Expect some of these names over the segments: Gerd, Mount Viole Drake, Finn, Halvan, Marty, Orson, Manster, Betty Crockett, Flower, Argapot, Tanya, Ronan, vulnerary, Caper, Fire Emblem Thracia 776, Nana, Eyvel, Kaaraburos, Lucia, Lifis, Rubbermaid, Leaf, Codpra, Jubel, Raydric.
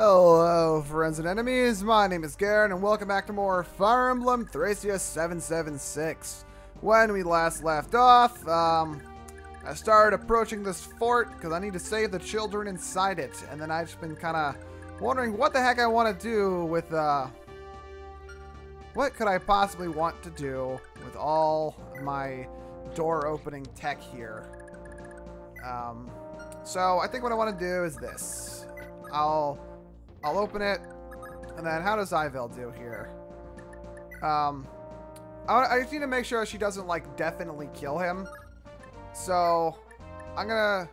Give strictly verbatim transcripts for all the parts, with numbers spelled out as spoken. Hello, friends and enemies. My name is Gerd, and welcome back to more Fire Emblem Thracia seven seven six. When we last left off, um, I started approaching this fort because I need to save the children inside it. And then I've just been kind of wondering what the heck I want to do with, uh... what could I possibly want to do with all my door-opening tech here? Um, so I think what I want to do is this. I'll... I'll open it, and then how does Eyvel do here? Um, I, I just need to make sure she doesn't, like, definitely kill him. So, I'm gonna,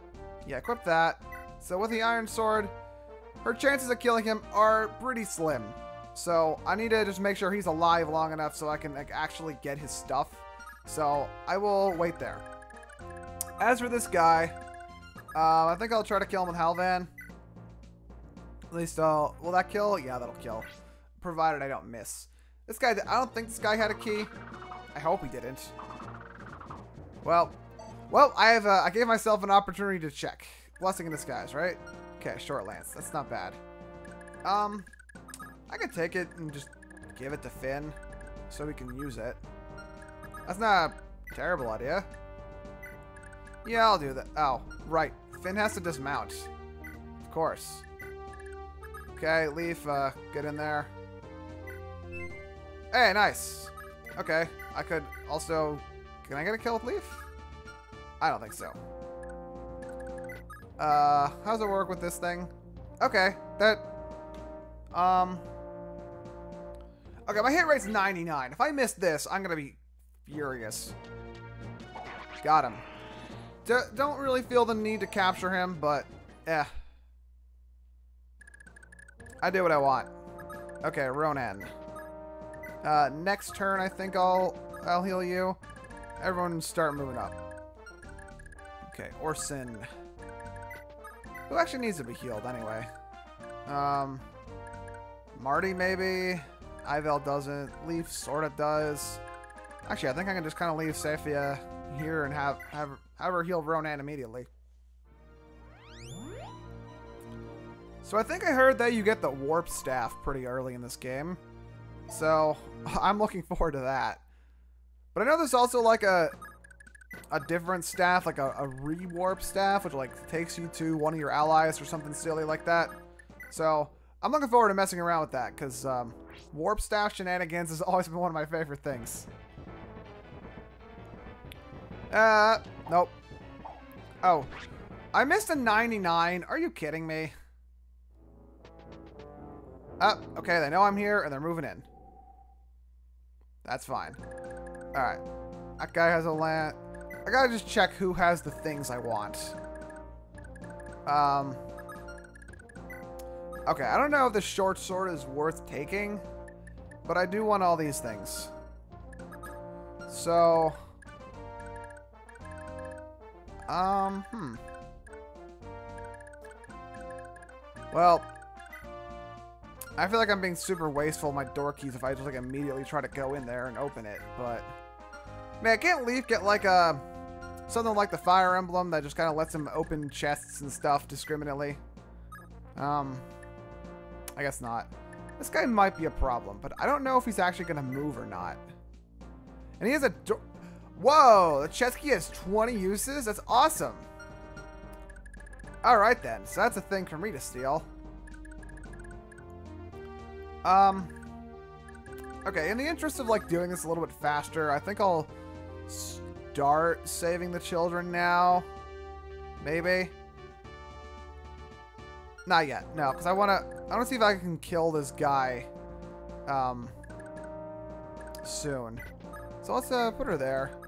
yeah, equip that. So, with the Iron Sword, her chances of killing him are pretty slim. So, I need to just make sure he's alive long enough so I can, like, actually get his stuff. So, I will wait there. As for this guy, um, I think I'll try to kill him with Halvan. At least I'll... will that kill? Yeah, that'll kill. Provided I don't miss. This guy... I don't think this guy had a key. I hope he didn't. Well. Well, I have a, I gave myself an opportunity to check. Blessing in disguise, right? Okay, short lance. That's not bad. Um, I could take it and just give it to Finn so we can use it. That's not a terrible idea. Yeah, I'll do that. Oh, right. Finn has to dismount. Of course. Okay, Leaf, uh, get in there. Hey, nice. Okay, I could also... can I get a kill with Leaf? I don't think so. Uh, how's it work with this thing? Okay, that... Um... okay, my hit rate's ninety-nine. If I miss this, I'm gonna be furious. Got him. D- don't really feel the need to capture him, but... eh. I do what I want. Okay, Ronan. Uh, next turn, I think I'll I'll heal you. Everyone, start moving up. Okay, Orson. Who actually needs to be healed anyway? Um, Marty maybe. Eyvel doesn't. Leaf sort of does. Actually, I think I can just kind of leave Safia here and have have have her heal Ronan immediately. So I think I heard that you get the warp staff pretty early in this game. So I'm looking forward to that. But I know there's also like a a different staff, like a, a rewarp staff, which like takes you to one of your allies or something silly like that. So I'm looking forward to messing around with that because um, warp staff shenanigans has always been one of my favorite things. Uh, nope. Oh, I missed a ninety-nine. Are you kidding me? Oh, okay, they know I'm here, and they're moving in. That's fine. Alright. That guy has a lamp. I gotta just check who has the things I want. Um. Okay, I don't know if the short sword is worth taking, but I do want all these things. So. Um, hmm. Well. I feel like I'm being super wasteful of my door keys if I just like immediately try to go in there and open it, but man, can't Leaf get like a something like the Fire Emblem that just kind of lets him open chests and stuff discriminately? Um, I guess not. This guy might be a problem, but I don't know if he's actually gonna move or not. And he has a door. Whoa, the chest key has twenty uses. That's awesome. All right then, so that's a thing for me to steal. Um, okay, in the interest of, like, doing this a little bit faster, I think I'll start saving the children now. Maybe. Not yet, no, because I want to, I want to see if I can kill this guy, um, soon. So let's, uh, put her there.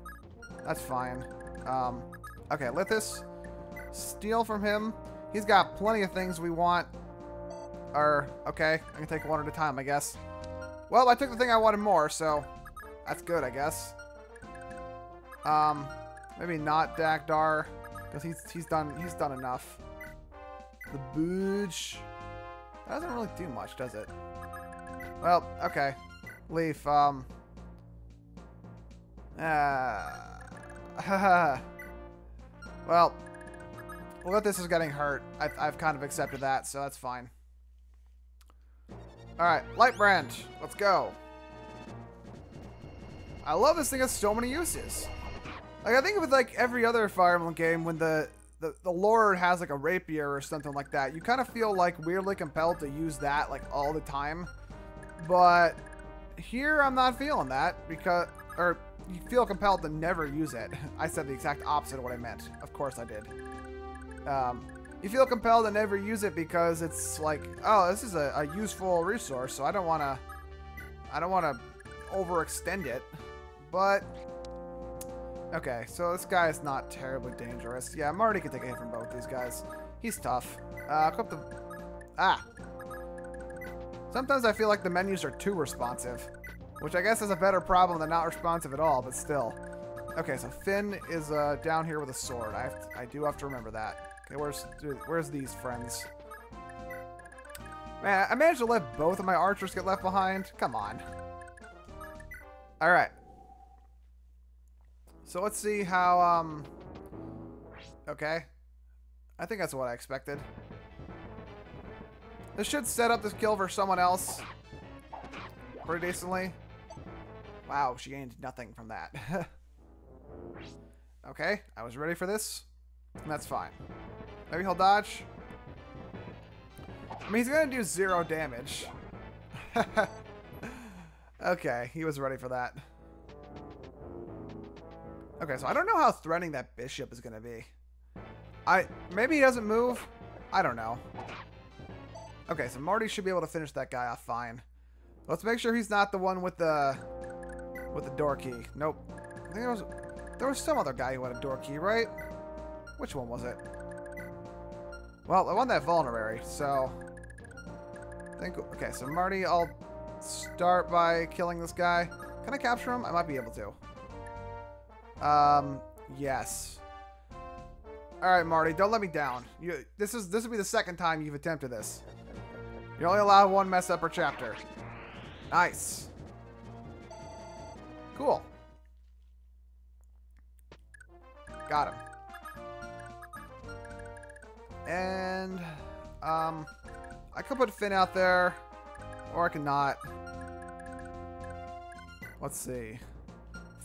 That's fine. Um, okay, let this steal from him. He's got plenty of things we want. Or, okay, I can take one at a time, I guess. Well, I took the thing I wanted more, so that's good, I guess. Um, maybe not Dagdar, because he's he's done he's done enough. The booge that doesn't really do much, does it? Well, okay, Leaf. Um, uh, well, well, this is getting hurt. I've I've kind of accepted that, so that's fine. Alright, Light Branch. Let's go. I love this thing has so many uses. Like, I think with, like, every other Fire Emblem game, when the, the, the Lord has, like, a rapier or something like that, you kind of feel, like, weirdly compelled to use that, like, all the time. But here, I'm not feeling that because... Or, you feel compelled to never use it. I said the exact opposite of what I meant. Of course I did. Um... You feel compelled to never use it because it's like, oh, this is a, a useful resource, so I don't want to, I don't want to overextend it. But okay, so this guy is not terribly dangerous. Yeah, Marty can take a hit from both these guys. He's tough. Uh, equip the ah. Sometimes I feel like the menus are too responsive, which I guess is a better problem than not responsive at all. But still, okay. So Finn is uh, down here with a sword. I have to, I do have to remember that. Okay, where's, where's these friends? Man, I managed to let both of my archers get left behind. Come on. Alright. So let's see how, um... Okay. I think that's what I expected. This should set up this kill for someone else. Pretty decently. Wow, she gained nothing from that. Okay, I was ready for this. And that's fine. Maybe he'll dodge. I mean, he's going to do zero damage. Okay, he was ready for that. Okay, so I don't know how threatening that bishop is going to be. I Maybe he doesn't move. I don't know. Okay, so Marty should be able to finish that guy off fine. Let's make sure he's not the one with the with the door key. Nope. I think there was, there was some other guy who had a door key, right? Which one was it? Well, I want that vulnerary, so... I think... Okay, so Marty, I'll start by killing this guy. Can I capture him? I might be able to. Um, yes. Alright, Marty, don't let me down. You, this is this will be the second time you've attempted this. You're only allowed one mess up per chapter. Nice. Cool. Got him. And, um, I could put Finn out there, or I could not. Let's see.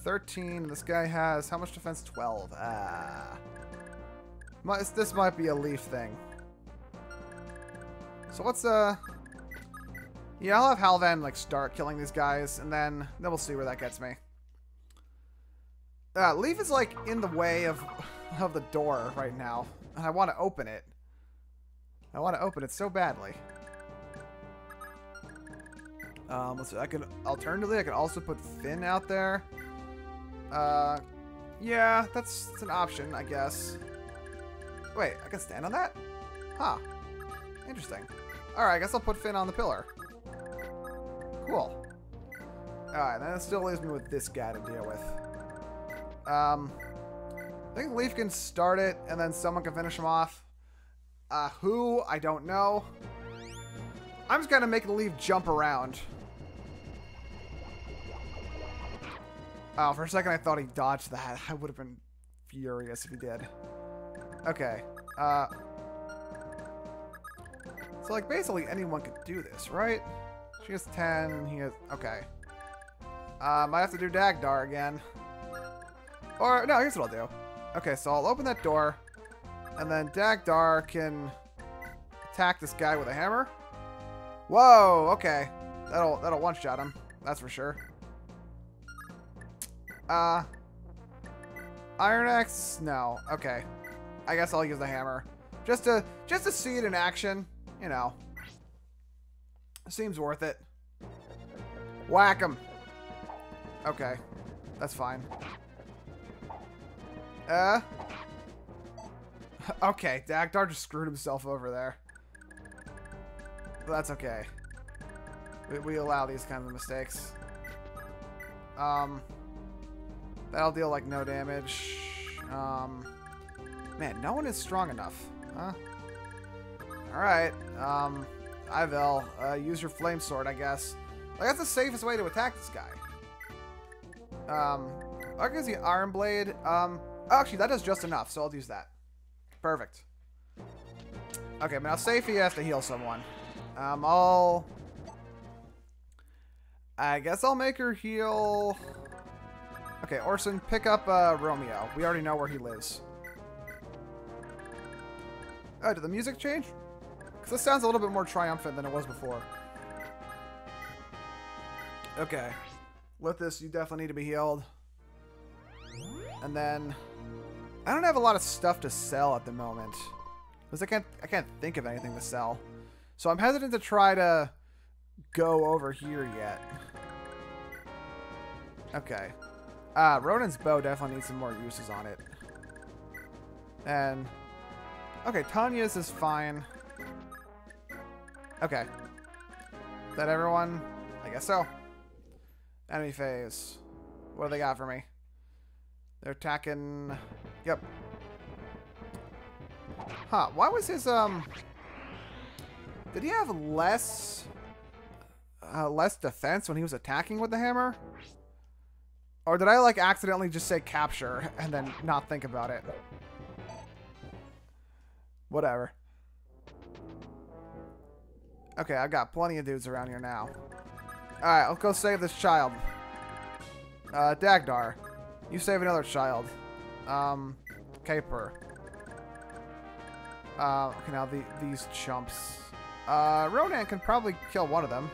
thirteen, this guy has, how much defense? twelve. Ah. Must, this might be a Leaf thing. So let's, uh, yeah, I'll have Halvan, like, start killing these guys, and then, then we'll see where that gets me. Uh, Leaf is, like, in the way of, of the door right now. I want to open it. I want to open it so badly. Um, let's see. I can alternatively, I can also put Finn out there. Uh, yeah, that's, that's an option, I guess. Wait, I can stand on that? Huh. Interesting. All right, I guess I'll put Finn on the pillar. Cool. All right, then it still leaves me with this guy to deal with. Um. I think Leaf can start it, and then someone can finish him off. Uh, who? I don't know. I'm just gonna make Leaf jump around. Oh, for a second I thought he dodged that. I would have been furious if he did. Okay. Uh, so, like, basically anyone could do this, right? She has ten, he has... Okay. Uh, might have to do Dagdar again. Or, no, here's what I'll do. Okay, so I'll open that door, and then Dagdar can attack this guy with a hammer. Whoa, okay. That'll that'll one-shot him, that's for sure. Uh, Iron Axe? No, okay. I guess I'll use the hammer. Just to, just to see it in action, you know. Seems worth it. Whack him. Okay, that's fine. Uh, okay, Dagdar just screwed himself over there. But that's okay. We, we allow these kinds of mistakes. Um, that'll deal like no damage. Um, man, no one is strong enough, huh? Alright, um, Eyvel, uh, use your flame sword, I guess. Like, that's the safest way to attack this guy. Um, I guess the Iron Blade, um, actually, that does just enough, so I'll use that. Perfect. Okay, but now Safia has to heal someone. Um, I'll I guess I'll make her heal. Okay, Orson, pick up uh, Romeo. We already know where he lives. Oh, did the music change? Because this sounds a little bit more triumphant than it was before. Okay. Lifis, you definitely need to be healed. And then... I don't have a lot of stuff to sell at the moment. Because I can't, I can't think of anything to sell. So I'm hesitant to try to go over here yet. Okay. Uh, Ronan's bow definitely needs some more uses on it. And... Okay, Tanya's is fine. Okay. Is that everyone? I guess so. Enemy phase. What do they got for me? They're attacking... Yep. Huh, why was his, um... Did he have less... Uh, less defense when he was attacking with the hammer? Or did I, like, accidentally just say capture and then not think about it? Whatever. Okay, I've got plenty of dudes around here now. Alright, let's go save this child. Uh, Dagdar. You save another child. Um, Caper. Uh, okay, now the, these chumps. Uh, Ronan can probably kill one of them.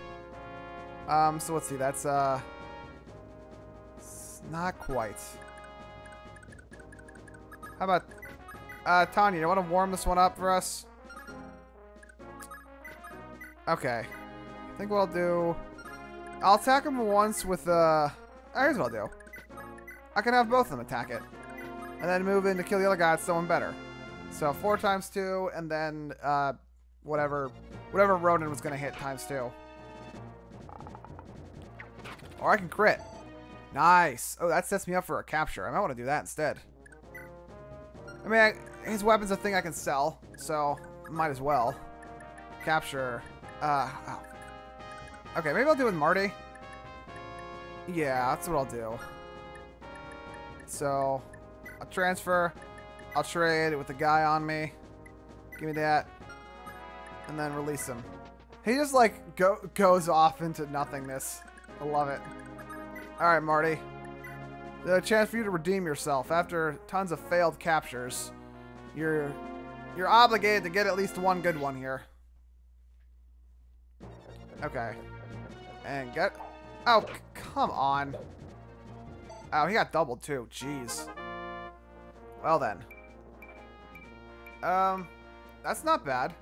Um, so let's see, that's, uh... It's not quite. How about... Uh, Tanya, you want to warm this one up for us? Okay. I think what I'll do... I'll attack him once with, uh... here's what I'll do. I can have both of them attack it. And then move in to kill the other guy, it's someone better. So, four times two, and then, uh... Whatever... Whatever Ronan was gonna hit times two. Or I can crit. Nice. Oh, that sets me up for a capture. I might want to do that instead. I mean, I, his weapon's a thing I can sell, so might as well. Capture. Uh, oh. Okay, maybe I'll do it with Marty. Yeah, that's what I'll do. So, I'll transfer. I'll trade with the guy on me. Give me that. And then release him. He just, like, go goes off into nothingness. I love it. Alright, Marty. There's a chance for you to redeem yourself. After tons of failed captures, you're you're obligated to get at least one good one here. Okay. And get... Oh, come on. Oh, he got doubled too. Jeez. Well then. Um, that's not bad.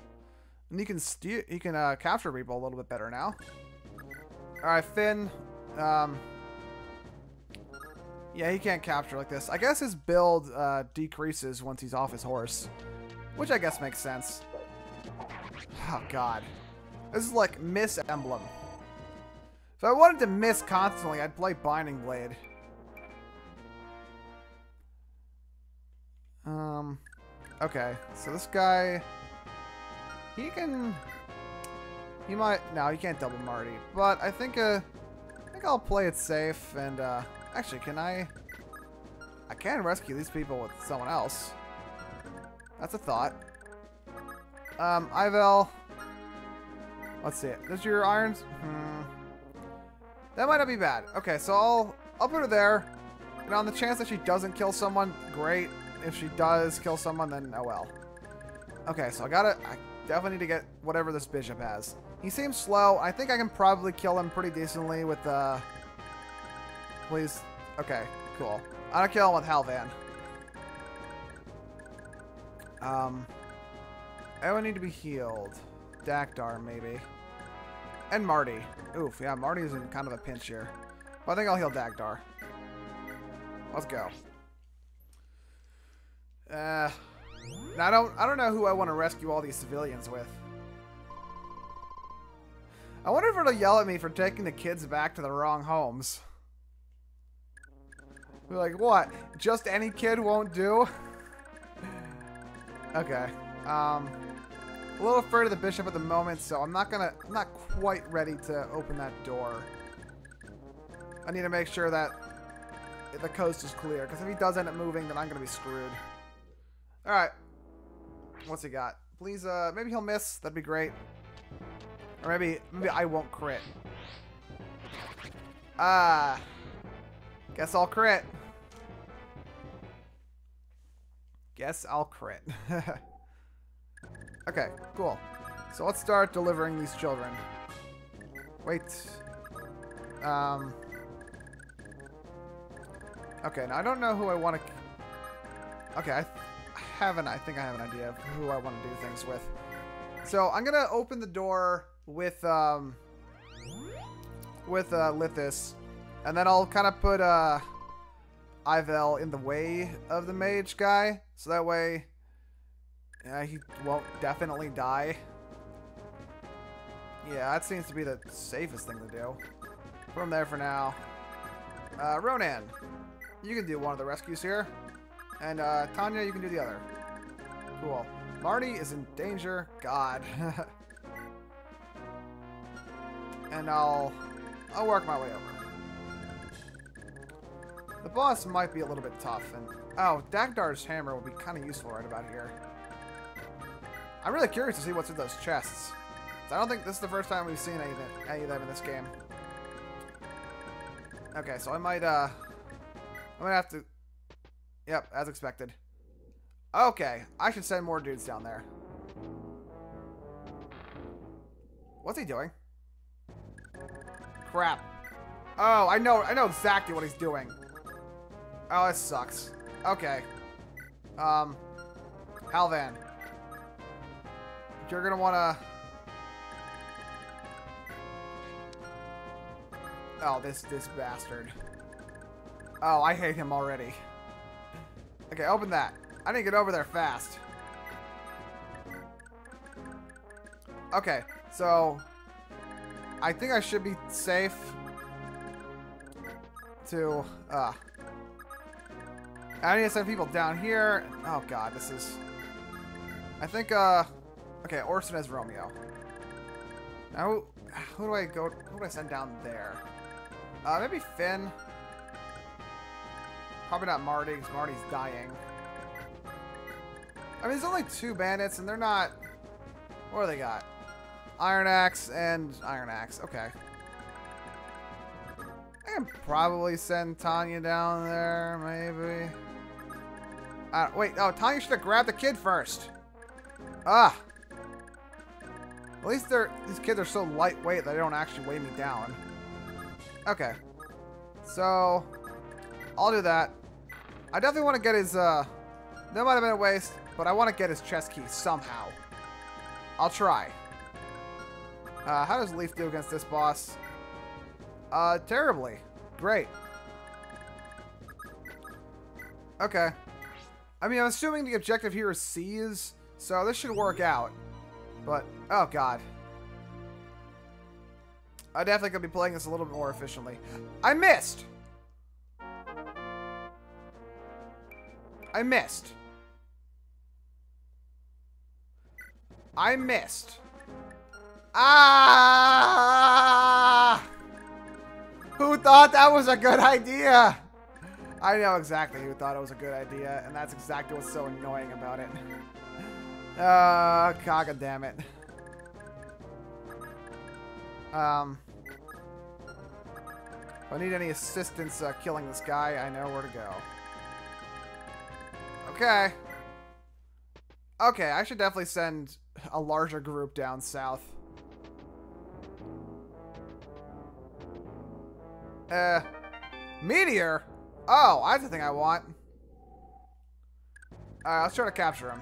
And you can, steal, you can uh, capture people a little bit better now. Alright, Finn. Um, yeah, he can't capture like this. I guess his build uh, decreases once he's off his horse. Which I guess makes sense. Oh, God. This is like Miss Emblem. If I wanted to miss constantly, I'd play Binding Blade. Um, okay. So this guy... He can... He might... No, he can't double Marty. But I think, uh... I think I'll play it safe and, uh... Actually, can I... I can rescue these people with someone else. That's a thought. Um, Eyvel... Let's see. Does your irons... Hmm... That might not be bad. Okay, so I'll... I'll put her there. And on the chance that she doesn't kill someone, great. If she does kill someone, then oh well. Okay, so I gotta... I definitely need to get whatever this bishop has. He seems slow. I think I can probably kill him pretty decently with, uh... Please. Okay, cool. I'm gonna kill him with Halvan. Um... I would need to be healed. Dagdar, maybe. And Marty. Oof, yeah, Marty's in kind of a pinch here. But I think I'll heal Dagdar. Let's go. Uh... And I don't, I don't know who I want to rescue all these civilians with. I wonder if it'll yell at me for taking the kids back to the wrong homes. We're like, what? Just any kid won't do? Okay. Um, a little afraid of the bishop at the moment, so I'm not gonna, I'm not quite ready to open that door. I need to make sure that the coast is clear, because if he does end up moving, then I'm gonna be screwed. All right. What's he got? Please, uh, maybe he'll miss. That'd be great. Or maybe, maybe I won't crit. Ah. Guess I'll crit. Guess I'll crit. Okay, cool. So let's start delivering these children. Wait. Um. Okay, now I don't know who I want to... Okay, I, th I have an... I think I have an idea of who I want to do things with. So I'm going to open the door with... um. With uh, Lithis. And then I'll kind of put... uh. Eyvel in the way of the mage guy, so that way yeah, he won't definitely die. Yeah, that seems to be the safest thing to do. Put him there for now. Uh, Ronan, you can do one of the rescues here. And uh, Tanya, you can do the other. Cool. Marty is in danger. God. And I'll, I'll work my way over. The boss might be a little bit tough, and oh, Dagdar's hammer will be kind of useful right about here. I'm really curious to see what's in those chests. I don't think this is the first time we've seen any of, it, any of them in this game. Okay, so I might, uh, I'm gonna have to. Yep, as expected. Okay, I should send more dudes down there. What's he doing? Crap. Oh, I know, I know exactly what he's doing. Oh, this sucks. Okay. Um, Halvan. You're gonna wanna... Oh, this, this bastard. Oh, I hate him already. Okay, open that. I need to get over there fast. Okay, so... I think I should be safe... to... Uh, I need to send people down here. Oh god, this is... I think, uh... Okay, Orson has Romeo. Now, who, who do I go... Who do I send down there? Uh, maybe Finn. Probably not Marty, because Marty's dying. I mean, there's only two bandits, and they're not... What do they got? Iron Axe and Iron Axe. Okay. I can probably send Tanya down there, maybe. Uh, wait, oh, Tanya should have grabbed the kid first. Ah. At least they're, these kids are so lightweight that they don't actually weigh me down. Okay. So, I'll do that. I definitely want to get his, uh, that might have been a waste, but I want to get his chest key somehow. I'll try. Uh, how does Leaf do against this boss? Uh, terribly. Great. Okay. I mean, I'm assuming the objective here is C's, so this should work out. But, oh god. I definitely could be playing this a little bit more efficiently. I missed! I missed. I missed. Ah! Who thought that was a good idea? I know exactly who thought it was a good idea, and that's exactly what's so annoying about it. Uh, goddammit. Um, if I need any assistance uh, killing this guy, I know where to go. Okay. Okay, I should definitely send a larger group down south. Uh, meteor? Oh, that's the thing I want. Alright, let's try to capture him.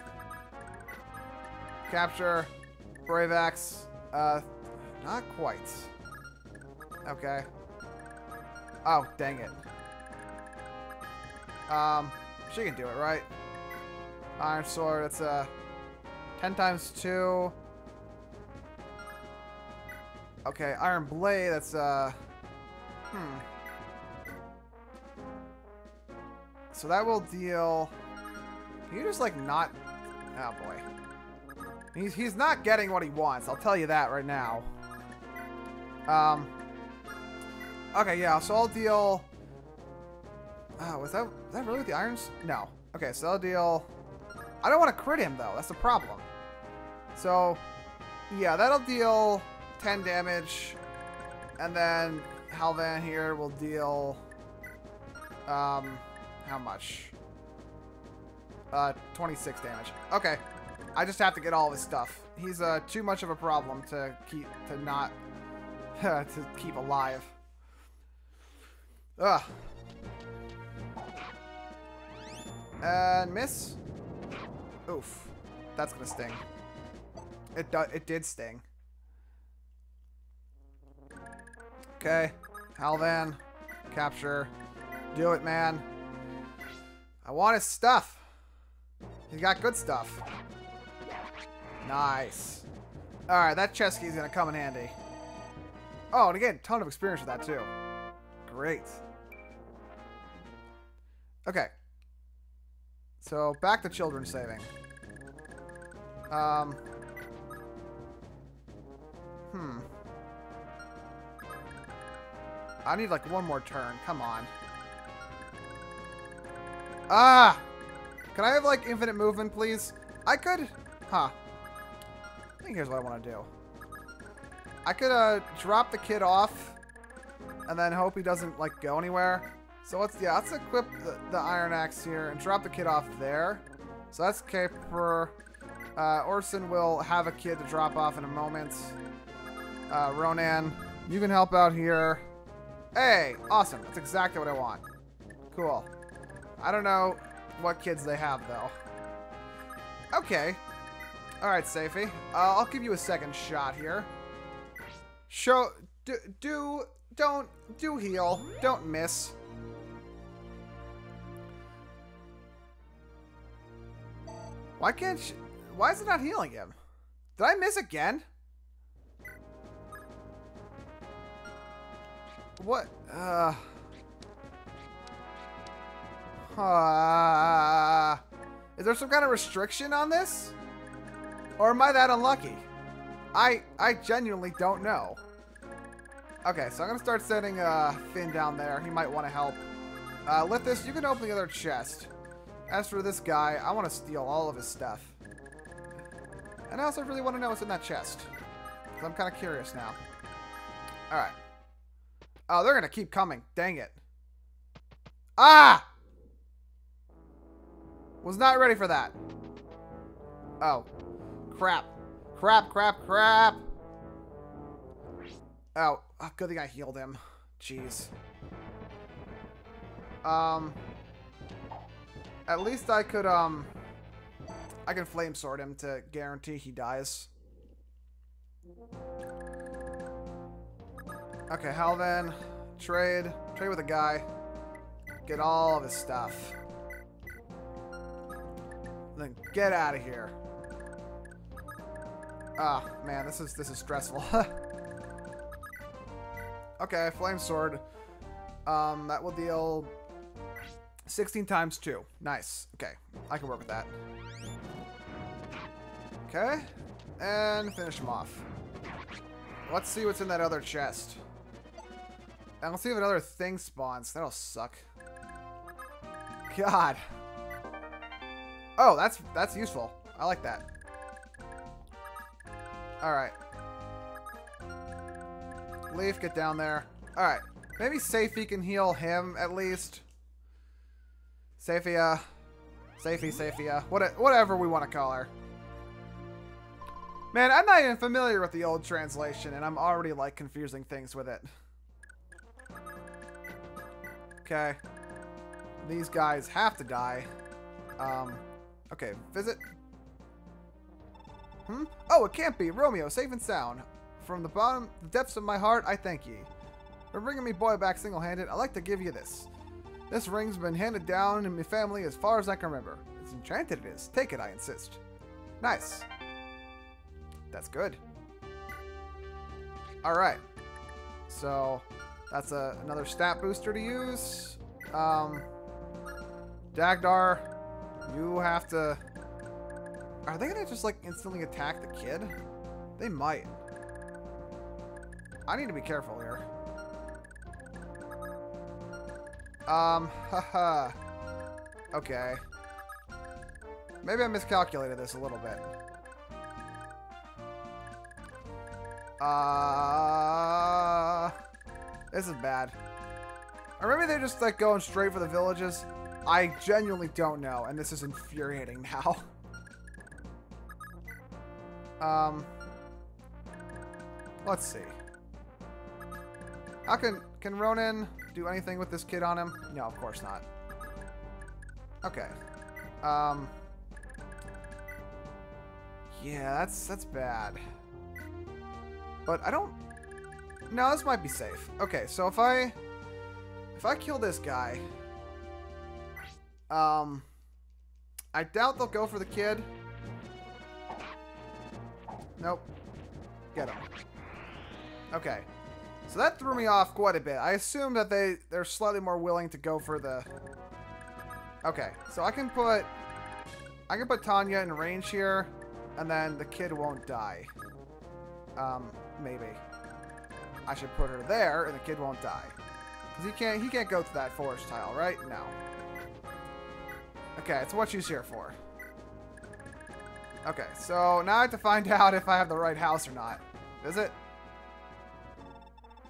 Capture. Bravax. Uh, not quite. Okay. Oh, dang it. Um, she can do it, right? Iron Sword, it's, uh, ten times two. Okay, Iron Blade, that's, uh... Hmm. So that will deal... Can you just, like, not... Oh, boy. He's, he's not getting what he wants. I'll tell you that right now. Um. Okay, yeah. So I'll deal... Oh, was that, was that really with the irons? No. Okay, so I'll deal... I don't want to crit him, though. That's the problem. So, yeah, that'll deal ten damage. And then... Halvan here will deal um how much? Uh twenty-six damage. Okay. I just have to get all of his stuff. He's uh too much of a problem to keep to not to keep alive. Ugh. And miss. Oof. That's gonna sting. It do it did sting. Okay. Halvan. Capture. Do it, man. I want his stuff. He's got good stuff. Nice. Alright, that chest key is gonna come in handy. Oh, and again, ton of experience with that too. Great. Okay. So, back to children saving. Um. Hmm. I need like one more turn. Come on. Ah! Can I have like infinite movement, please? I could... Huh. I think here's what I want to do. I could uh, drop the kid off and then hope he doesn't like go anywhere. So let's, yeah, let's equip the, the iron axe here and drop the kid off there. So that's Caper. Uh, Orson will have a kid to drop off in a moment. Uh, Ronan, you can help out here. Hey, awesome. That's exactly what I want. Cool. I don't know what kids they have, though. Okay. Alright, Safia. Uh, I'll give you a second shot here. Show... Do... do don't... Do heal. Don't miss. Why can't she... Why is it not healing him? Did I miss again? What? Uh... Uh, is there some kind of restriction on this? Or am I that unlucky? I I genuinely don't know. Okay, so I'm going to start sending uh, Finn down there. He might want to help. Uh, Lifis, you can open the other chest. As for this guy, I want to steal all of his stuff. And I also really want to know what's in that chest. Because I'm kind of curious now. Alright. Oh, they're going to keep coming. Dang it. Ah! Was not ready for that. Oh. Crap. Crap, crap, crap. Oh. Oh, good thing I healed him. Jeez. Um. At least I could, um. I can flame sword him to guarantee he dies. Okay, Halvan. Trade. Trade with a guy. Get all of his stuff. Then get out of here. Ah, oh, man, this is this is stressful. Okay, flame sword. Um, that will deal sixteen times two. Nice. Okay, I can work with that. Okay, and finish him off. Let's see what's in that other chest, and let's see if another thing spawns. That'll suck. God. Oh, that's that's useful. I like that. Alright. Leaf, get down there. Alright. Maybe Safia can heal him, at least. Safia. Safia, Safia. What, whatever we want to call her. Man, I'm not even familiar with the old translation, and I'm already, like, confusing things with it. Okay. These guys have to die. Um... Okay, visit. Hmm? Oh, it can't be. Romeo, safe and sound. From the bottom, the depths of my heart, I thank ye. For bringing me boy back single-handed, I'd like to give you this. This ring's been handed down in my family as far as I can remember. It's enchanted it is. Take it, I insist. Nice. That's good. Alright. So, that's a, another stat booster to use. Um, Dagdar... You have to... Are they going to just, like, instantly attack the kid? They might. I need to be careful here. Um, haha. Okay. Maybe I miscalculated this a little bit. Uh... This is bad. Or maybe they're just like going straight for the villages. I genuinely don't know, and this is infuriating now. um, let's see. How can can Ronan do anything with this kid on him? No, of course not. Okay. Um. Yeah, that's that's bad. But I don't. No, this might be safe. Okay, so if I if I kill this guy. Um, I doubt they'll go for the kid. Nope. Get him. Okay. So that threw me off quite a bit. I assume that they, they're slightly more willing to go for the... Okay. So I can put... I can put Tanya in range here, and then the kid won't die. Um, maybe. I should put her there, and the kid won't die. Because he can't, he can't go to that forest tile, right? No. Okay, it's what she's here for. Okay, so now I have to find out if I have the right house or not. Is it?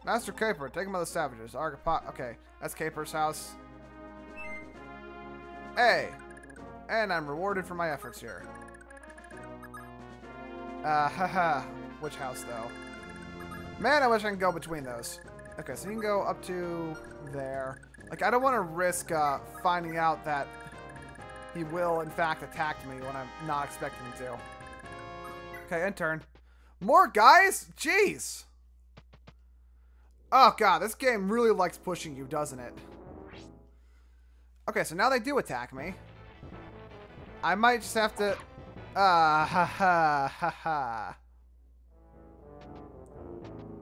Master Caper, take him by the savages. Argapot. Okay, that's Caper's house. Hey! And I'm rewarded for my efforts here. Uh, haha. Which house, though? Man, I wish I could go between those. Okay, so you can go up to there. Like, I don't want to risk uh, finding out that... He will, in fact, attack me when I'm not expecting him to. Okay, end turn. More guys? Jeez! Oh, God. This game really likes pushing you, doesn't it? Okay, so now they do attack me. I might just have to... Ah, uh, ha, ha, ha, ha.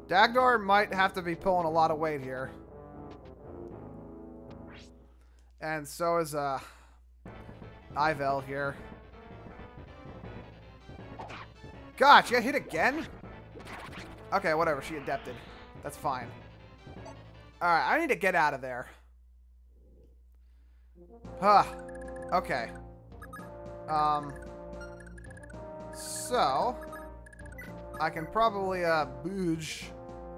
Dagdar might have to be pulling a lot of weight here. And so is, uh... Eyvel here. God, she got hit again? Okay, whatever. She adepted. That's fine. Alright, I need to get out of there. Huh. Okay. Um. So. I can probably, uh, booge.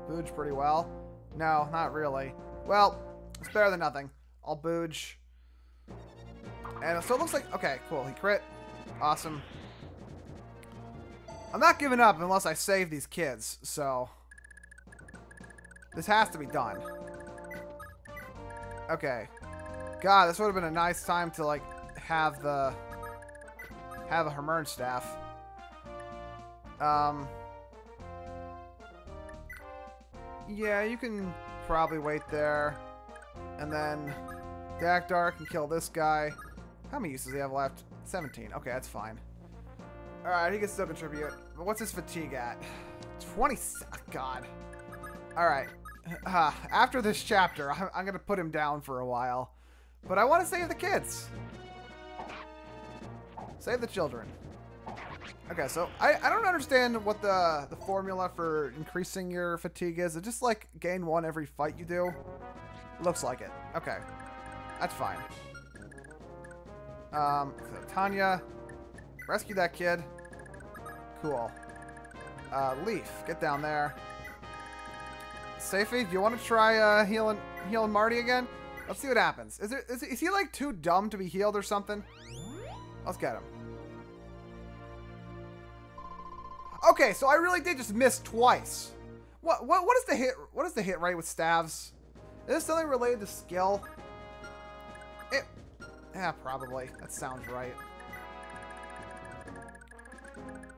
Booge pretty well. No, not really. Well, it's better than nothing. I'll booge. And so it looks like... Okay, cool. He crit. Awesome. I'm not giving up unless I save these kids, so... This has to be done. Okay. God, this would have been a nice time to, like, have the... Have a Hermern staff. Um... Yeah, you can probably wait there. And then... Dagdar can kill this guy. How many uses do they have left? seventeen. Okay, that's fine. Alright, he can still contribute. But what's his fatigue at? twenty. God. Alright. Uh, after this chapter, I'm, I'm going to put him down for a while. But I want to save the kids. Save the children. Okay, so I, I don't understand what the, the formula for increasing your fatigue is. It just like gain one every fight you do. Looks like it. Okay. That's fine. Um, so Tanya, rescue that kid. Cool. Uh, Leaf, get down there. Safia, do you want to try uh, healing healing Marty again? Let's see what happens. Is there is, is he like too dumb to be healed or something? Let's get him. Okay, so I really did just miss twice. What what what is the hit? What is the hit rate with staves? Is this something related to skill? It, yeah, probably. That sounds right.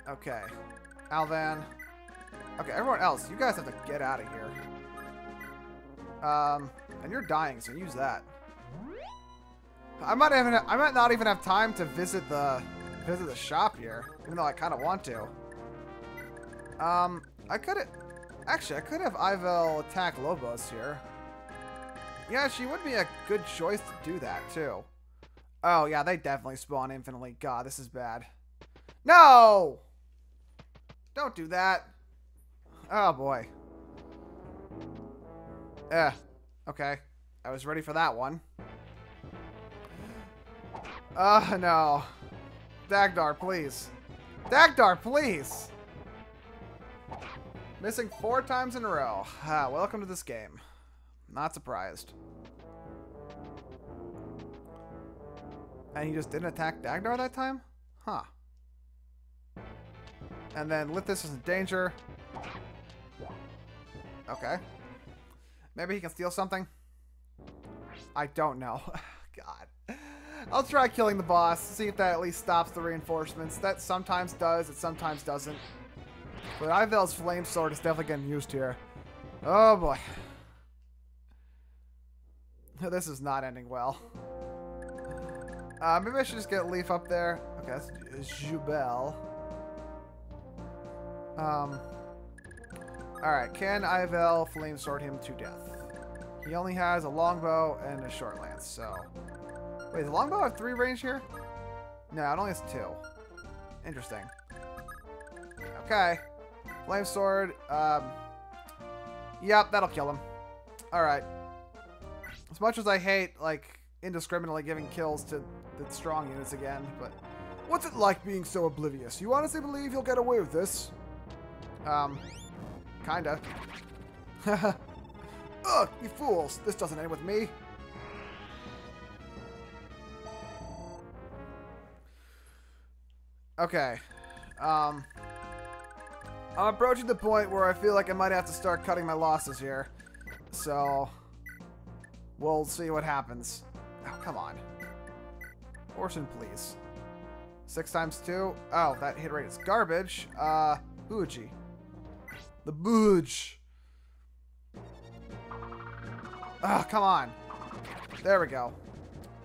Okay. Halvan. Okay, everyone else, you guys have to get out of here. Um, and you're dying, so use that. I might even I might not even have time to visit the visit the shop here, even though I kind of want to. Um, I could actually I could have Eyvel attack Lobos here. Yeah, she would be a good choice to do that, too. Oh, yeah, they definitely spawn infinitely. God, this is bad. No! Don't do that. Oh, boy. Eh. Okay. I was ready for that one. Oh, no. Dagdar, please. Dagdar, please! Missing four times in a row. Ah, welcome to this game. Not surprised. And he just didn't attack Dagdar that time? Huh. And then Lifis is in danger. Okay. Maybe he can steal something? I don't know. God. I'll try killing the boss, see if that at least stops the reinforcements. That sometimes does, it sometimes doesn't. But Eyvel's flame sword is definitely getting used here. Oh boy. This is not ending well. Uh, maybe I should just get Leaf up there. Okay, that's Jubel. Um, Alright, can Eyvel flame sword him to death? He only has a longbow and a short lance, so... Wait, does the longbow have three range here? No, it only has two. Interesting. Okay. Flame sword. Um, yep, that'll kill him. Alright. As much as I hate, like, indiscriminately giving kills to the strong units again, but... What's it like being so oblivious? You honestly believe you'll get away with this? Um, kinda. Ugh, you fools! This doesn't end with me. Okay. Um, I'm approaching the point where I feel like I might have to start cutting my losses here. So, we'll see what happens. Oh, come on. Orson, please. Six times two. Oh, that hit rate is garbage. Uh, Bougie. The booge. Ugh, come on. There we go.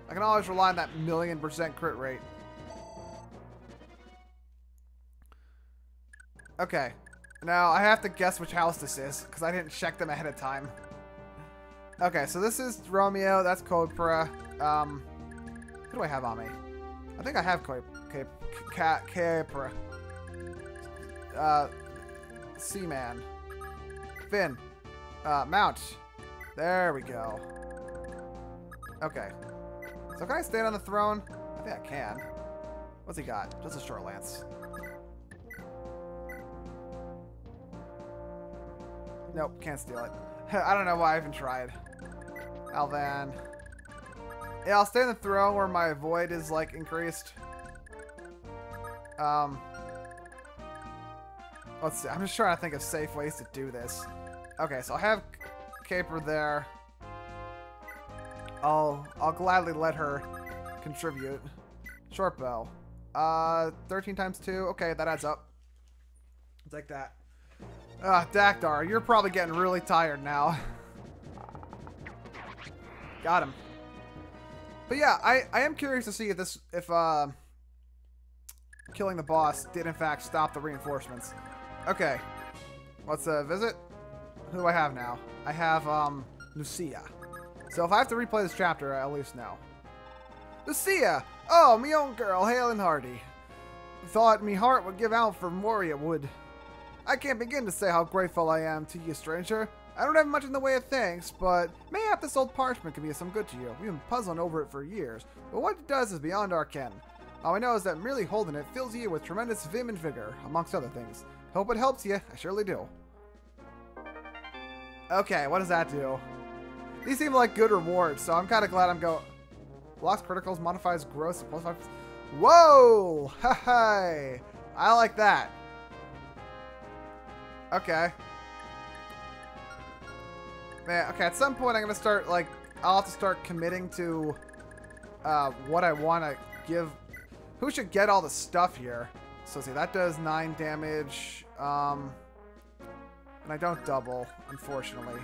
I can always rely on that million percent crit rate. Okay. Now, I have to guess which house this is, because I didn't check them ahead of time. Okay, so this is Romeo. That's Codpra. Um, who do I have on me? I think I have Caper. Uh, Seaman. Finn. Uh, Mount. There we go. Okay. So can I stand on the throne? I think I can. What's he got? Just a short lance. Nope, can't steal it. I don't know why I even tried. Halvan. Yeah, I'll stay on the throne where my void is, like, increased. Um. Let's see. I'm just trying to think of safe ways to do this. Okay, so I have Caper there. I'll, I'll gladly let her contribute. Short bow. Uh, thirteen times two. Okay, that adds up. I'll take that. Ah, uh, Dagdar, you're probably getting really tired now. Got him. But yeah, I, I am curious to see if this, if uh, killing the boss did in fact stop the reinforcements. Okay, let's uh, visit. Who do I have now? I have um, Lucia. So if I have to replay this chapter, I at least know. Lucia! Oh, me own girl, hail and hearty. Thought me heart would give out for more it would. I can't begin to say how grateful I am to you, stranger. I don't have much in the way of thanks, but mayhap this old parchment can be of some good to you. We've been puzzling over it for years, but what it does is beyond our ken. All I know is that merely holding it fills you with tremendous vim and vigor, amongst other things. Hope it helps you. I surely do. Okay, what does that do? These seem like good rewards, so I'm kind of glad I'm going... Blocks criticals, modifies gross, and plus five... Whoa! Hi! I like that. Okay. Man, okay, at some point I'm going to start, like, I'll have to start committing to uh, what I want to give. Who should get all the stuff here? So, see, that does nine damage. Um, and I don't double, unfortunately.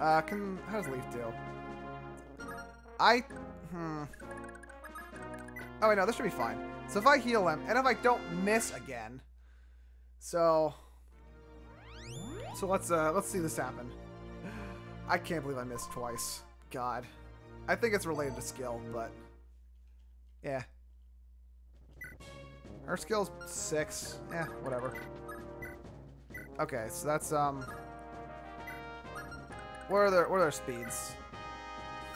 Uh, can, how does Leaf do? I, hmm. Oh, wait, no, this should be fine. So, if I heal him, and if I don't miss again. So... So let's uh, let's see this happen. I can't believe I missed twice. God. I think it's related to skill, but... Yeah. Her skill's six. Eh, whatever. Okay, so that's, um... What are their, what are their speeds?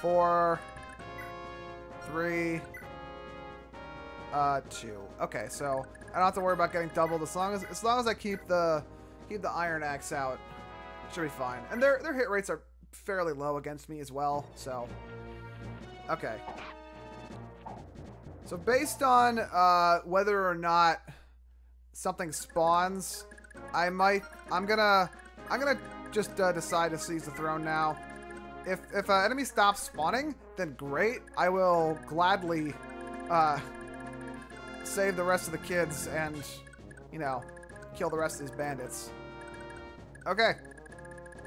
Four... Three... Uh, two. Okay, so I don't have to worry about getting doubled as long as, as long as I keep the... Keep the iron axe out. Should be fine. And their their hit rates are fairly low against me as well, so... Okay. So based on uh, whether or not something spawns, I might... I'm gonna... I'm gonna just uh, decide to seize the throne now. If if an enemy stops spawning, then great. I will gladly uh, save the rest of the kids and, you know, kill the rest of these bandits. Okay.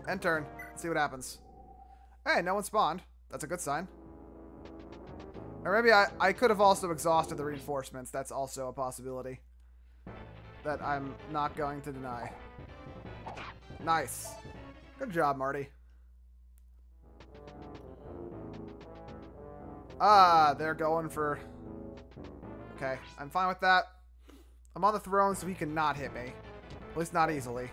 End turn. Let's see what happens. Hey, no one spawned. That's a good sign. Or maybe I, I could have also exhausted the reinforcements. That's also a possibility that I'm not going to deny. Nice. Good job, Marty. Ah, they're going for... Okay, I'm fine with that. I'm on the throne, so he cannot hit me. At least not easily.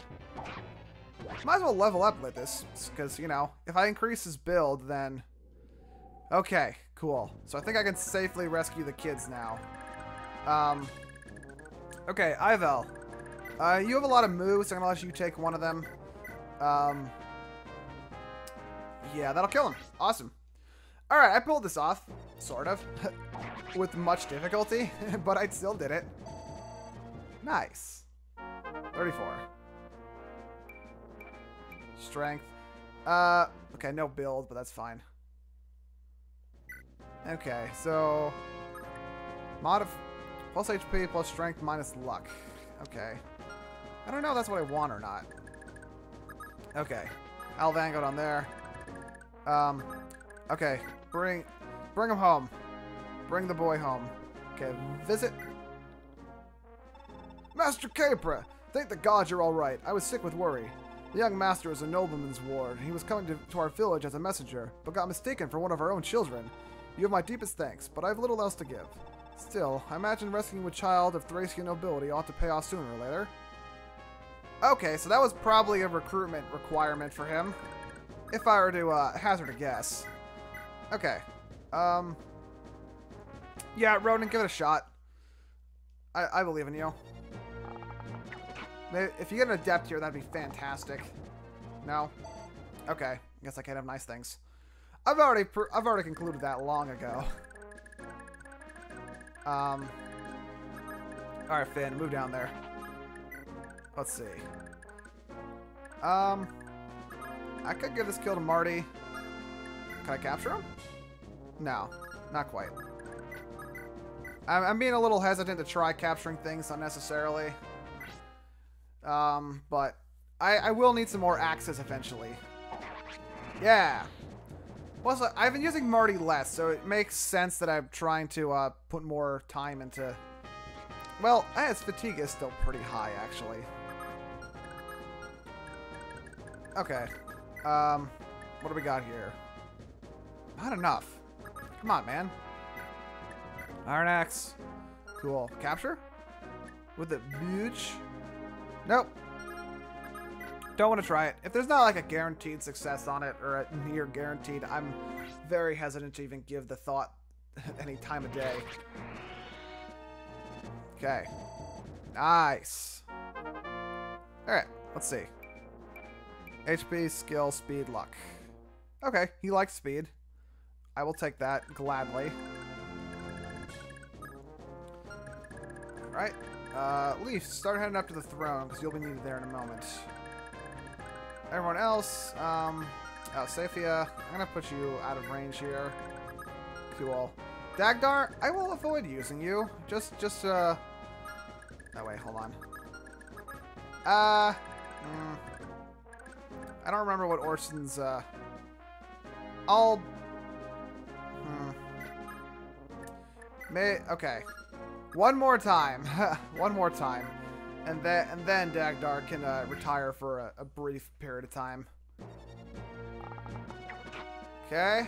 Might as well level up with this, because, you know, if I increase his build, then... Okay, cool. So I think I can safely rescue the kids now. Um, okay, Eyvel. Uh, you have a lot of moves, so I'm going to let you take one of them. Um, yeah, that'll kill him. Awesome. Alright, I pulled this off. Sort of. With much difficulty, but I still did it. Nice. thirty-four. Strength. Uh, okay, no build, but that's fine. Okay, so... Modif... Plus H P, plus strength, minus luck. Okay. I don't know if that's what I want or not. Okay. Halvan got on there. Um... Okay, bring bring him home. Bring the boy home. Okay, visit. Master Caper! Thank the gods you're all right. I was sick with worry. The young master is a nobleman's ward. He was coming to, to our village as a messenger, but got mistaken for one of our own children. You have my deepest thanks, but I have little else to give. Still, I imagine rescuing a child of Thracian nobility ought to pay off sooner or later. Okay, so that was probably a recruitment requirement for him. If I were to uh, hazard a guess. Okay. Um, yeah, Ronan, give it a shot. I, I believe in you. Maybe if you get an adept here, that'd be fantastic. No? Okay. Guess I can't have nice things. I've already per I've already concluded that long ago. Um. Alright, Finn. Move down there. Let's see. Um. I could give this kill to Marty. Can I capture him? No, not quite. I'm, I'm being a little hesitant to try capturing things unnecessarily. Um, but I, I will need some more axes eventually. Yeah. Plus, I've been using Marty less, so it makes sense that I'm trying to uh, put more time into... Well, his fatigue is still pretty high, actually. Okay. Um, what do we got here? Not enough. Come on, man. Iron axe. Cool. Capture? With the huge? Nope. Don't want to try it. If there's not like a guaranteed success on it or a near guaranteed, I'm very hesitant to even give the thought any time of day. Okay. Nice. Alright. Let's see. H P, skill, speed, luck. Okay. He likes speed. I will take that gladly. Alright. Uh, Leaf, start heading up to the throne, because you'll be needed there in a moment. Everyone else, um, oh, Safia, I'm going to put you out of range here. Cool. Dagdar, I will avoid using you. Just, just, uh, no, wait, hold on. Uh, mm, I don't remember what Orson's, uh, I'll... Hmm. May okay. One more time. One more time. And then and then Dagdar can uh, retire for a, a brief period of time. Okay.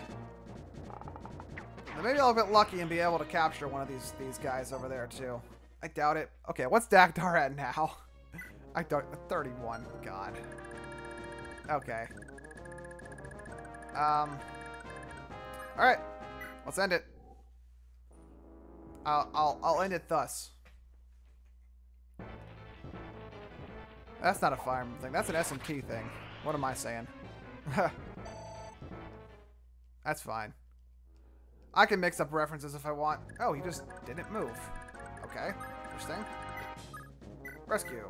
Now maybe I'll get lucky and be able to capture one of these these guys over there too. I doubt it. Okay, what's Dagdar at now? I don't thirty-one, God. Okay. Um Alright. Let's end it. I'll, I'll, I'll end it thus. That's not a fire thing. That's an S M T thing. What am I saying? That's fine. I can mix up references if I want. Oh, he just didn't move. Okay, interesting. Rescue.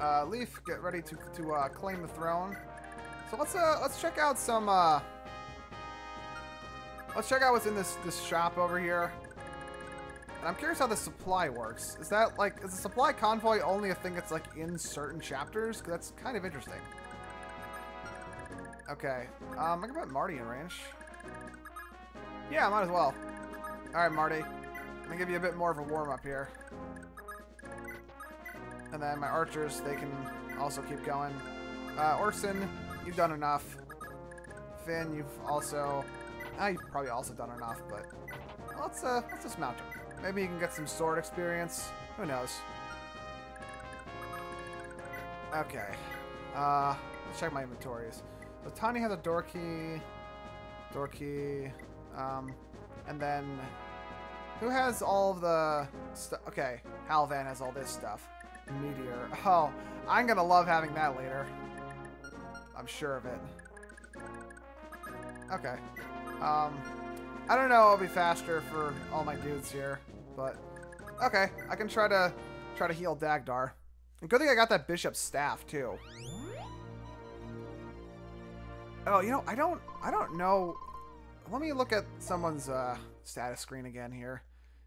Uh, Leaf, get ready to to uh, claim the throne. So let's uh let's check out some uh let's check out what's in this this shop over here. And I'm curious how the supply works. Is that like is the supply convoy only a thing that's like in certain chapters? Because that's kind of interesting. Okay, um, I can put Marty in range. Yeah, might as well. All right, Marty. I'm gonna give you a bit more of a warm up here. And then my archers, they can also keep going. Uh, Orson, you've done enough. Finn, you've also... Ah, you've probably also done enough, but... Let's, uh, let's dismount him. Maybe you can get some sword experience. Who knows? Okay. Uh, let's check my inventories. So Tanya has a door key. Door key. Um, and then... Who has all the... stuff? Okay, Halvan has all this stuff. Meteor. Oh, I'm gonna love having that later. I'm sure of it. Okay. Um, I don't know. I'll be faster for all my dudes here, but okay. I can try to try to heal Dagdar. And good thing I got that bishop's staff too. Oh, you know, I don't, I don't know. Let me look at someone's uh, status screen again here.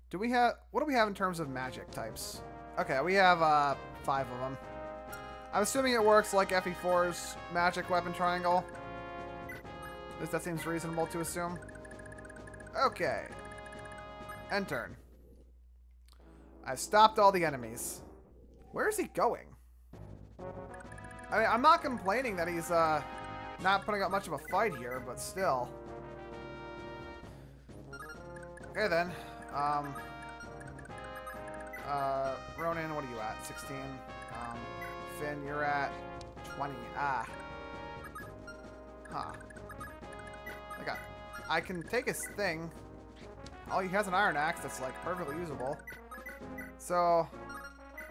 Do we have? What do we have in terms of magic types? Okay, we have uh, five of them. I'm assuming it works like F E four's magic weapon triangle. At least that seems reasonable to assume. Okay. End turn. I've stopped all the enemies. Where is he going? I mean, I'm not complaining that he's uh, not putting up much of a fight here, but still. Okay, then. Um... Uh, Ronan, what are you at? sixteen. Um, Finn, you're at twenty. Ah. Huh. I got... I can take his thing. Oh, he has an iron axe that's, like, perfectly usable. So,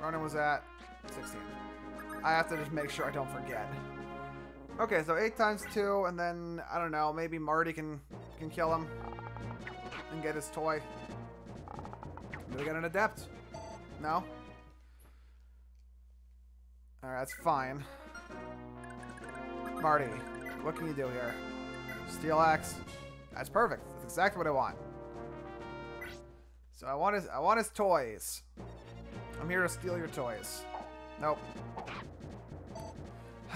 Ronan was at sixteen. I have to just make sure I don't forget. Okay, so eight times two, and then, I don't know, maybe Marty can, can kill him and get his toy. Maybe we got an adept. No? Alright, that's fine. Marty, what can you do here? Steel axe. That's perfect. That's exactly what I want. So I want his I want his toys. I'm here to steal your toys. Nope.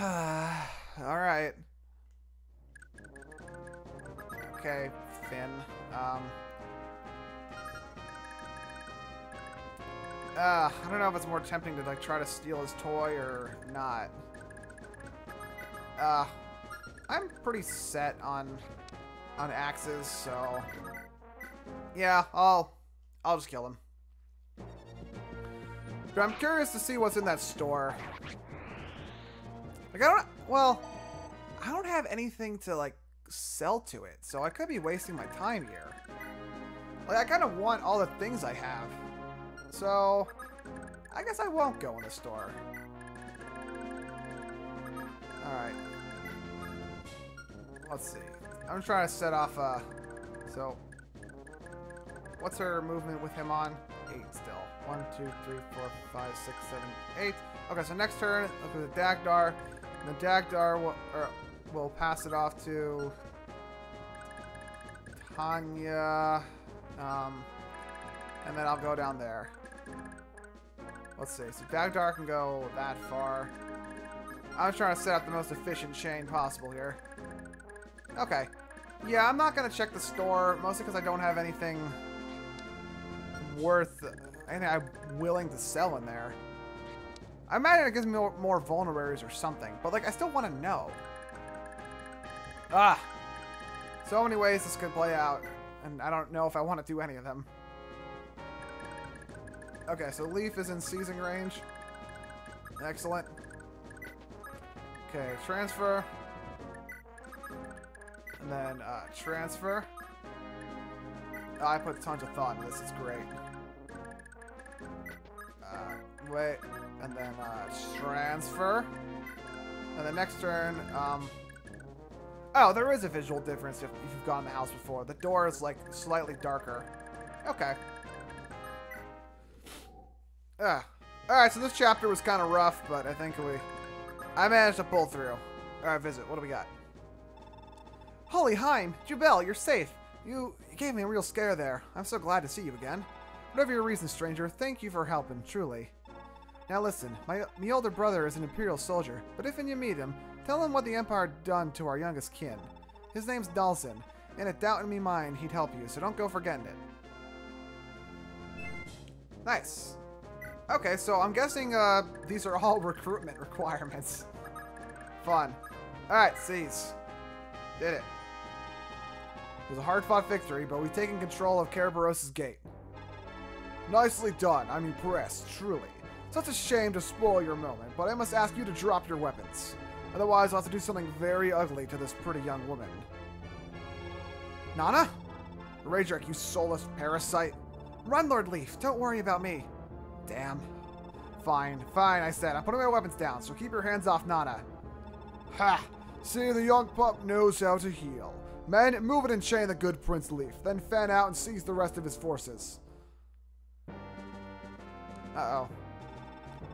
Alright. Okay, Finn. Um Uh, I don't know if it's more tempting to like try to steal his toy or not. Uh, I'm pretty set on on axes, so yeah, I'll I'll just kill him. But I'm curious to see what's in that store. Like I don't well, I don't have anything to like sell to it, so I could be wasting my time here. Like I kind of want all the things I have. So, I guess I won't go in the store. Alright. Let's see. I'm trying to set off, uh... So... What's her movement with him on? eight still. one, two, three, four, five, six, seven, eight. Okay, so next turn, look at the Dagdar. And the Dagdar will, er, will pass it off to... Tanya... Um... And then I'll go down there. Let's see. So Dagdar can go that far. I'm trying to set up the most efficient chain possible here. Okay. Yeah, I'm not going to check the store, mostly because I don't have anything worth... anything I'm willing to sell in there. I imagine it gives me more, more vulneraries or something, but like I still want to know. Ah! So many ways this could play out, and I don't know if I want to do any of them. Okay, so Leaf is in seizing range. Excellent. Okay, transfer. And then uh, transfer. Oh, I put tons of thought into this. It's great. Uh, wait. And then uh, transfer. And the next turn... Um, Oh, there is a visual difference if, if you've gone in the house before. The door is, like, slightly darker. Okay. Ugh. Alright, so this chapter was kind of rough, but I think we... I managed to pull through. Alright, visit. What do we got? Holy Heim! Jubel, you're safe! You gave me a real scare there. I'm so glad to see you again. Whatever your reason, stranger, thank you for helping, truly. Now listen, my, my older brother is an Imperial soldier, but if when you meet him, tell him what the Empire done to our youngest kin. His name's Dalzin, and a doubt in me mind he'd help you, so don't go forgetting it. Nice. Okay, so I'm guessing uh, these are all recruitment requirements. Fun. Alright, seize. Did it. It was a hard-fought victory, but we've taken control of Kaaraburos' gate. Nicely done. I'm impressed, truly. Such a shame to spoil your moment, but I must ask you to drop your weapons. Otherwise, I'll have to do something very ugly to this pretty young woman. Nana? Raydric, you soulless parasite. Run, Lord Leaf. Don't worry about me. Damn. Fine, fine, I said. I'm putting my weapons down, so keep your hands off Nana. Ha! See, the young pup knows how to heal. Men, move it and chain the good Prince Leaf, then fan out and seize the rest of his forces. Uh-oh.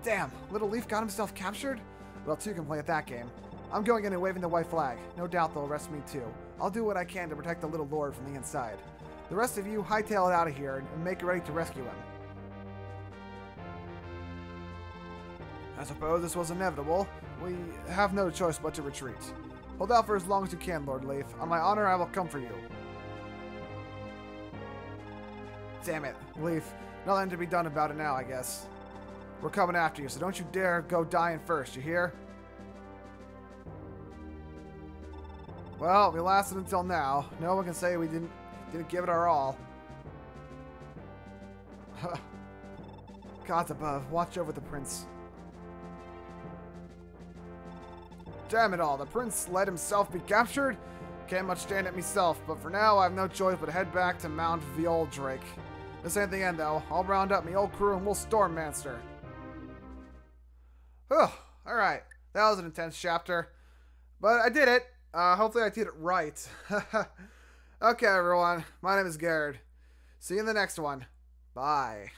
Damn, little Leaf got himself captured? Well, two can play at that game. I'm going in and waving the white flag. No doubt they'll arrest me too. I'll do what I can to protect the little lord from the inside. The rest of you, hightail it out of here and make it ready to rescue him. I suppose this was inevitable. We have no choice but to retreat. Hold out for as long as you can, Lord Leaf. On my honor, I will come for you. Damn it, Leaf. Nothing to be done about it now, I guess. We're coming after you, so don't you dare go dying first, you hear? Well, we lasted until now. No one can say we didn't didn't give it our all. Gods above, watch over the prince. Damn it all, the prince let himself be captured? Can't much stand it myself, but for now I have no choice but to head back to Mount Viole Drake. This ain't the end though. I'll round up my old crew and we'll storm Manster. Whew, alright. That was an intense chapter. But I did it. Uh, hopefully I did it right. Okay everyone, my name is Gerd. See you in the next one. Bye.